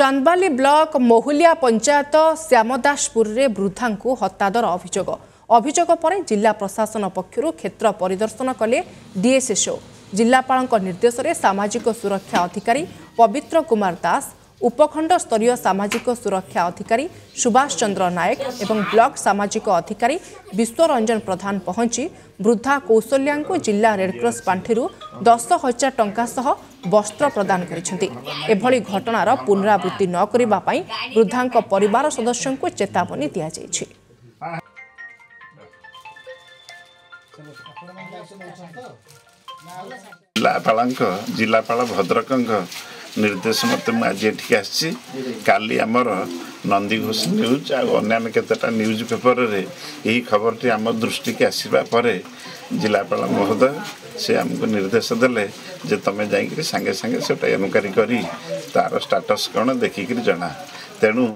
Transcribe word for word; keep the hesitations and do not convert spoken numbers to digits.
Chandbali block Mohulia panchayat Shyamdaspur में वृद्धा को हत्यादर अभियोग अभियोग पर जिला प्रशासन पक्षर क्षेत्र परिदर्शन कले डीएसएसओ जिलापाल निर्देश में सामाजिक सुरक्षा अधिकारी पवित्र कुमार दास उपखंड स्तरीय सामाजिक सुरक्षा अधिकारी सुभाष चंद्र नायक एवं ब्लॉक सामाजिक अधिकारी विश्वरंजन प्रधान पहुंची वृद्धा कौशल्या को जिला रेडक्रॉस पांठि दस हजार टंका सह वस्त्र प्रदान करभली घटनार पुनरावृत्ति न करबा पई वृद्धा परिवार सदस्यों को चेतावनी दिया जायछि। जिलापाल भद्रक निर्देश मत आज ये आसी काली आमर नंदीघोष न्यूज आन्य केतटा न्यूज पेपर में यही खबर टी आम दृष्टि की आसवा पर जिलापाल महोदय से आमको निर्देश देले जे तुम जाके सांगे सांगे से एनक्वारी कर तार स्टाटस कौन देखिक जना तेणु